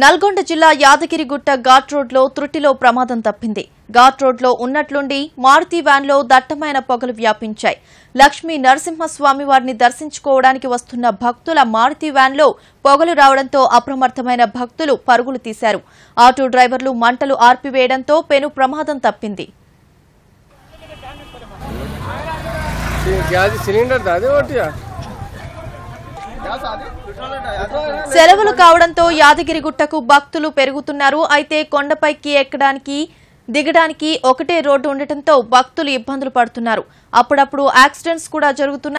నల్గొండ జిల్లా యాదగిరిగుట్ట ఘాట్ రోడ్లో త్రుటిలో ప్రమాదం తప్పింది. ఘాట్ రోడ్లో ఉన్నట్లుండి మారుతి వ్యాన్లో దట్టమైన పొగలు వ్యాపించాయి. లక్ష్మీ నరసింహస్వామి వారిని దర్శించుకోవడానికి వస్తున్న భక్తుల మారుతి వ్యాన్లో పొగలు రావడంతో అప్రమత్తమైన భక్తులు పరుగులు తీశారు. ఆటో డ్రైవర్లు మంటలు ఆర్పివేయడంతో పెను ప్రమాదం తప్పింది. సెలవులు కావడంతో యాదగిరిగుట్టకు భక్తులు పెరుగుతున్నారు. అయితే కొండపైకి ఎక్కడానికి దిగడానికి ఒకటే రోడ్డు ఉండటంతో భక్తులు ఇబ్బందులు పడుతున్నారు. అప్పుడప్పుడు యాక్సిడెంట్స్ కూడా జరుగుతున్నాయి.